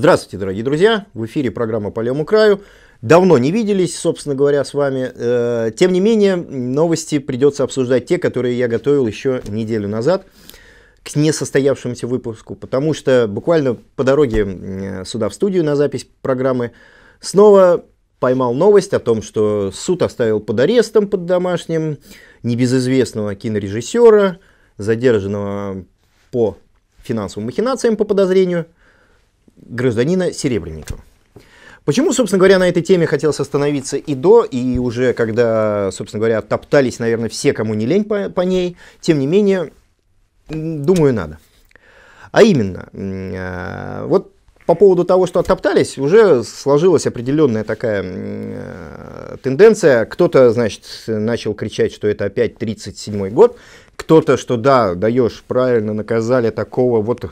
Здравствуйте, дорогие друзья! В эфире программа «По левому краю». Давно не виделись, собственно говоря, с вами. Тем не менее, новости придется обсуждать те, которые я готовил еще неделю назад к несостоявшемуся выпуску, потому что буквально по дороге сюда в студию на запись программы снова поймал новость о том, что суд оставил под арестом, под домашним, небезызвестного кинорежиссера, задержанного по финансовым махинациям по подозрению, гражданина Серебренникова. Почему, собственно говоря, на этой теме хотелось остановиться и до, и уже когда, собственно говоря, топтались, наверное, все, кому не лень по ней, тем не менее, думаю, надо. А именно, вот по поводу того, что оттоптались, уже сложилась определенная такая тенденция. Кто-то, значит, начал кричать, что это опять 37-й год, кто-то, что да, даешь, правильно, наказали такого вот...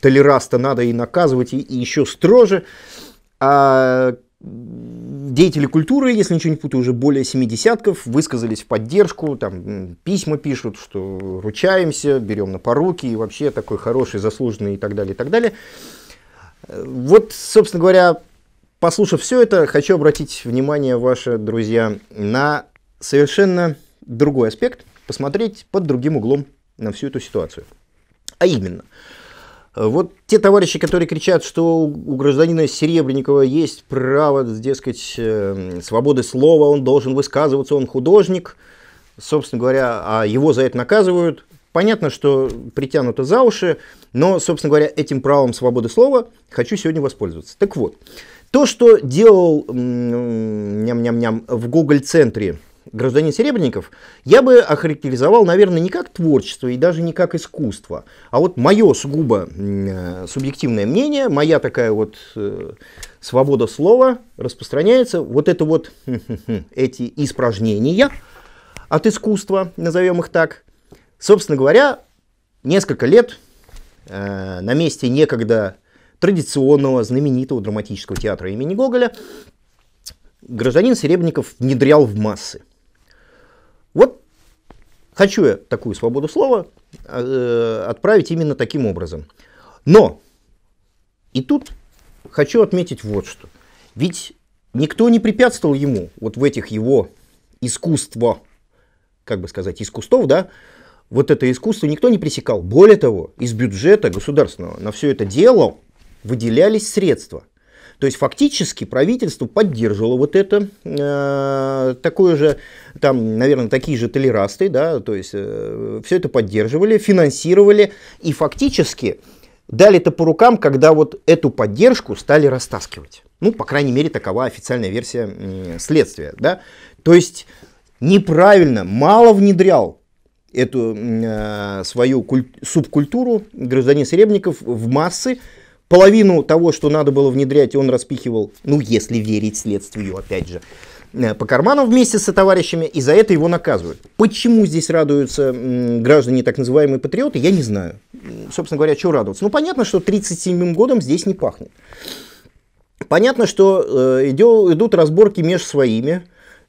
толераста надо и наказывать, и еще строже. А деятели культуры, если ничего не путаю, уже более 70-ков высказались в поддержку, там письма пишут, что ручаемся, берем на поруки, и вообще такой хороший, заслуженный и так далее, и так далее. Вот, собственно говоря, послушав все это, хочу обратить внимание ваше, друзья, на совершенно другой аспект, посмотреть под другим углом на всю эту ситуацию. А именно... Вот те товарищи, которые кричат, что у гражданина Серебренникова есть право, дескать, свободы слова, он должен высказываться, он художник, собственно говоря, а его за это наказывают. Понятно, что притянуто за уши, но, собственно говоря, этим правом свободы слова хочу сегодня воспользоваться. Так вот, то, что делал в Гоголь-центре гражданин Серебренников, я бы охарактеризовал, наверное, не как творчество и даже не как искусство, а вот мое сугубо субъективное мнение, моя такая вот свобода слова распространяется, вот это вот эти испражнения от искусства, назовем их так, собственно говоря, несколько лет на месте некогда традиционного знаменитого драматического театра имени Гоголя гражданин Серебренников внедрял в массы. Вот хочу я такую свободу слова отправить именно таким образом. Но и тут хочу отметить вот что. Ведь никто не препятствовал ему вот в этих его искусствах, как бы сказать, искусствов, да, вот это искусство никто не пресекал. Более того, из бюджета государственного на все это дело выделялись средства. То есть фактически правительство поддерживало вот это, такое же, там, наверное, такие же толерасты, да, то есть все это поддерживали, финансировали и фактически дали-то по рукам, когда вот эту поддержку стали растаскивать. Ну, по крайней мере, такова официальная версия следствия, да. То есть неправильно, мало внедрял эту свою субкультуру гражданин Серебренников в массы. Половину того, что надо было внедрять, он распихивал, ну, если верить следствию, опять же, по карманам вместе со товарищами, и за это его наказывают. Почему здесь радуются граждане, так называемые патриоты, я не знаю. Собственно говоря, чего радоваться? Ну, понятно, что 37-м годом здесь не пахнет. Понятно, что идут разборки между своими,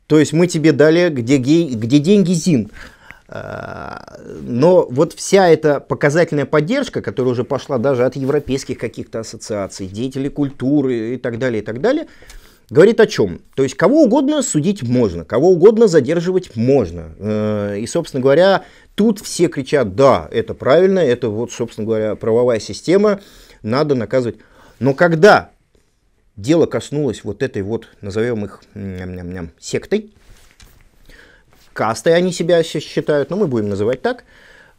то есть мы тебе дали, где деньги, ЗИН. Но вот вся эта показательная поддержка, которая уже пошла даже от европейских каких-то ассоциаций, деятелей культуры и так далее, говорит о чем? То есть кого угодно судить можно, кого угодно задерживать можно. И, собственно говоря, тут все кричат, да, это правильно, это вот, собственно говоря, правовая система, надо наказывать. Но когда дело коснулось вот этой вот, назовем их сектой, кастой они себя считают, но мы будем называть так.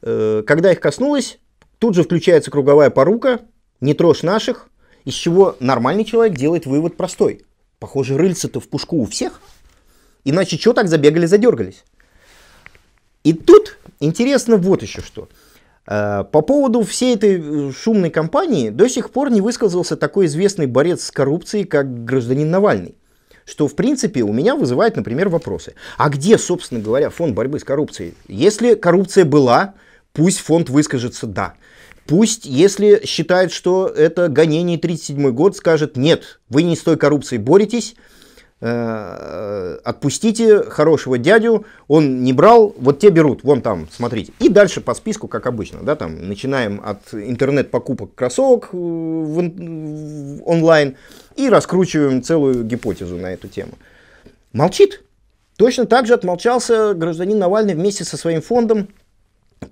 Когда их коснулось, тут же включается круговая порука, не трожь наших, из чего нормальный человек делает вывод простой. Похоже, рыльца-то в пушку у всех, иначе что так забегали, задергались. И тут интересно вот еще что. По поводу всей этой шумной кампании до сих пор не высказался такой известный борец с коррупцией, как гражданин Навальный. Что, в принципе, у меня вызывает, например, вопросы. А где, собственно говоря, фонд борьбы с коррупцией? Если коррупция была, пусть фонд выскажется «да». Пусть, если считает, что это гонение 37-й год, скажет «нет, вы не с той коррупцией боретесь, отпустите хорошего дядю, он не брал, вот те берут, вон там, смотрите. И дальше по списку, как обычно, да, там начинаем от интернет-покупок кроссовок онлайн и раскручиваем целую гипотезу на эту тему. Молчит. Точно так же отмолчался гражданин Навальный вместе со своим фондом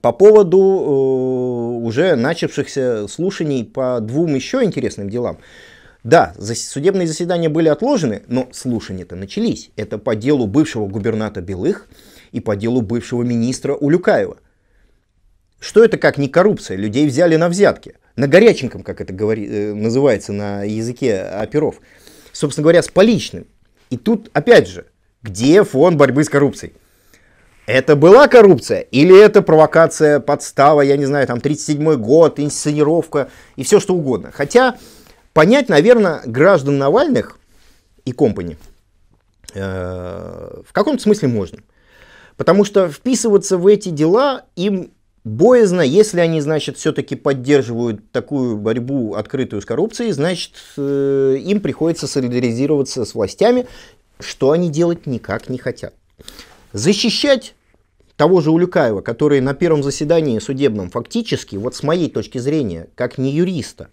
по поводу уже начавшихся слушаний по двум еще интересным делам. Да, судебные заседания были отложены, но слушания-то начались. Это по делу бывшего губернатора Белых и по делу бывшего министра Улюкаева. Что это как не коррупция? Людей взяли на взятки. На горяченьком, как это называется на языке оперов. Собственно говоря, с поличным. И тут, опять же, где фонд борьбы с коррупцией? Это была коррупция? Или это провокация, подстава, я не знаю, там 37-й год, инсценировка и все что угодно. Хотя... Понять, наверное, граждан Навальных и компани в каком-то смысле можно. Потому что вписываться в эти дела им боязно, если они, значит, все-таки поддерживают такую борьбу открытую с коррупцией, значит, им приходится солидаризироваться с властями, что они делать никак не хотят. Защищать того же Улюкаева, который на первом заседании судебном фактически, вот с моей точки зрения, как не юриста,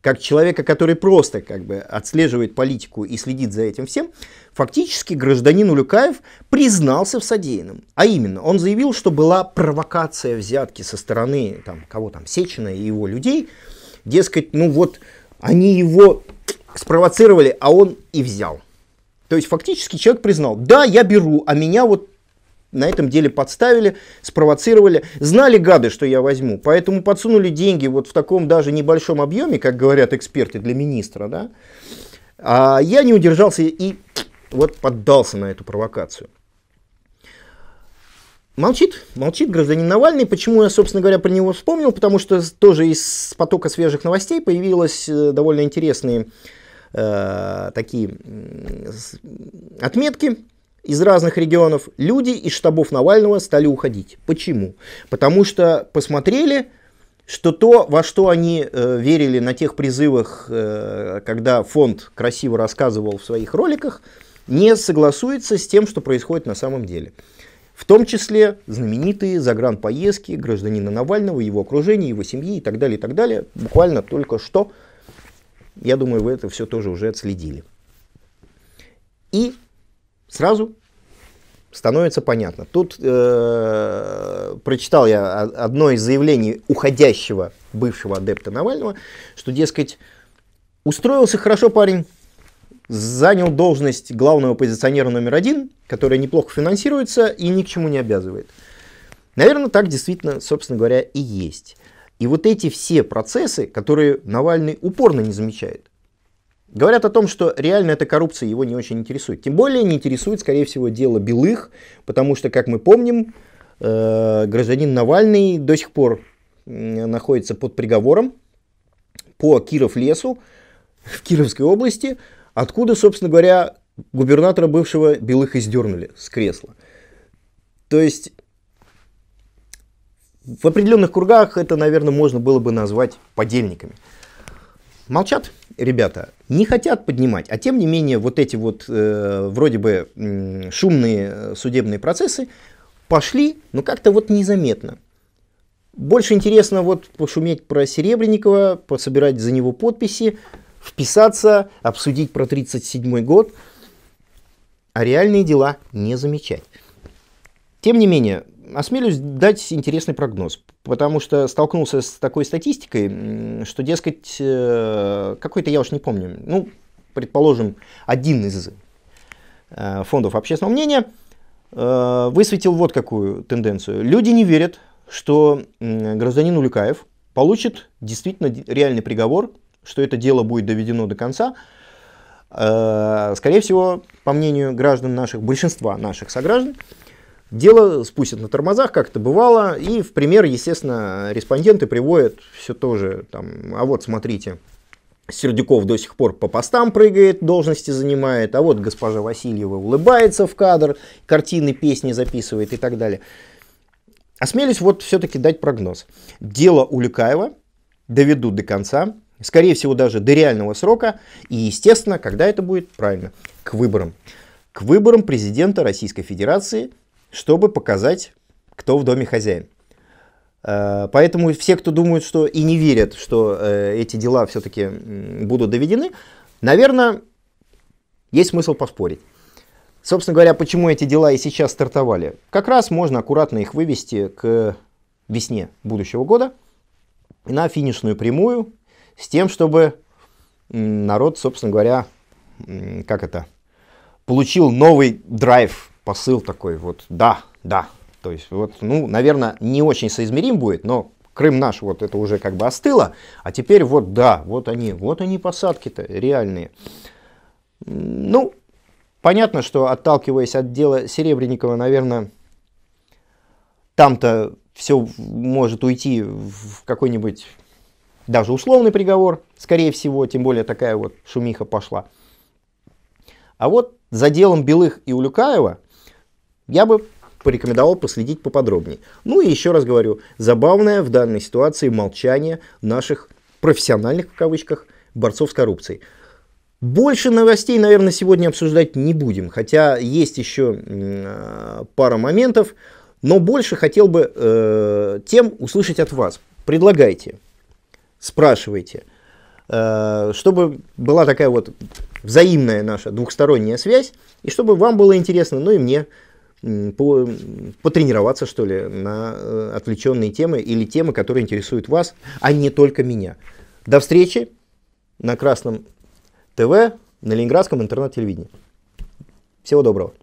как человека, который просто как бы отслеживает политику и следит за этим всем, фактически гражданин Улюкаев признался в содеянном. А именно, он заявил, что была провокация взятки со стороны там, кого там, Сечина и его людей. Дескать, ну вот, они его спровоцировали, а он и взял. То есть фактически человек признал, да, я беру, а меня вот на этом деле подставили, спровоцировали, знали гады, что я возьму, поэтому подсунули деньги вот в таком даже небольшом объеме, как говорят эксперты для министра, да? А я не удержался и вот поддался на эту провокацию. Молчит, молчит гражданин Навальный. Почему я, собственно говоря, про него вспомнил? Потому что тоже из потока свежих новостей появились довольно интересные такие отметки. Из разных регионов люди из штабов Навального стали уходить. Почему? Потому что посмотрели, что то, во что они верили на тех призывах, когда фонд красиво рассказывал в своих роликах, не согласуется с тем, что происходит на самом деле. В том числе знаменитые загранпоездки гражданина Навального, его окружения, его семьи и так далее, и так далее. Буквально только что, я думаю, вы это все тоже уже отследили. И... Сразу становится понятно. Тут прочитал я одно из заявлений уходящего бывшего адепта Навального, что, дескать, устроился хорошо парень, занял должность главного оппозиционера №1, которая неплохо финансируется и ни к чему не обязывает. Наверное, так действительно, собственно говоря, и есть. И вот эти все процессы, которые Навальный упорно не замечает, говорят о том, что реально эта коррупция его не очень интересует. Тем более не интересует, скорее всего, дело Белых, потому что, как мы помним, гражданин Навальный до сих пор находится под приговором по Кировлесу в Кировской области, откуда, собственно говоря, губернатора бывшего Белых издернули с кресла. То есть в определенных кругах это, наверное, можно было бы назвать подельниками. Молчат ребята, не хотят поднимать, а тем не менее вот эти вот вроде бы шумные судебные процессы пошли, но как-то вот незаметно. Больше интересно вот пошуметь про Серебренникова, пособирать за него подписи, вписаться, обсудить про 37-й год, а реальные дела не замечать. Тем не менее, осмелюсь дать интересный прогноз, потому что столкнулся с такой статистикой, что, дескать, какой-то, я уж не помню, ну, предположим, один из фондов общественного мнения высветил вот какую тенденцию. Люди не верят, что гражданин Улюкаев получит действительно реальный приговор, что это дело будет доведено до конца. Скорее всего, по мнению граждан наших, большинства наших сограждан, дело спустят на тормозах, как это бывало, и в пример, естественно, респонденты приводят все тоже, там, а вот смотрите, Сердюков до сих пор по постам прыгает, должности занимает, а вот госпожа Васильева улыбается в кадр, картины, песни записывает и так далее. Осмелюсь вот все-таки дать прогноз. Дело Улюкаева доведут до конца, скорее всего даже до реального срока, и естественно, когда это будет правильно, к выборам. К выборам президента Российской Федерации, чтобы показать, кто в доме хозяин. Поэтому все, кто думают, что и не верят, что эти дела все-таки будут доведены, наверное, есть смысл поспорить. Собственно говоря, почему эти дела и сейчас стартовали? Как раз можно аккуратно их вывести к весне будущего года на финишную прямую, с тем, чтобы народ, собственно говоря, как это, получил новый драйв, посыл такой, вот, да, да. То есть, вот, ну, наверное, не очень соизмерим будет, но Крым наш, вот это уже как бы остыло, а теперь вот, да, вот они посадки-то реальные. Ну, понятно, что отталкиваясь от дела Серебренникова, наверное, там-то все может уйти в какой-нибудь даже условный приговор, скорее всего, тем более такая вот шумиха пошла. А вот за делом Белых и Улюкаева я бы порекомендовал последить поподробнее. Ну и еще раз говорю, забавное в данной ситуации молчание наших профессиональных, в кавычках, борцов с коррупцией. Больше новостей, наверное, сегодня обсуждать не будем, хотя есть еще пара моментов, но больше хотел бы тем услышать от вас. Предлагайте, спрашивайте, чтобы была такая вот взаимная наша двухсторонняя связь, и чтобы вам было интересно, ну и мне, потренироваться, что ли, на отвлеченные темы или темы, которые интересуют вас, а не только меня. До встречи на Красном ТВ, на Ленинградском интернет-телевидении. Всего доброго.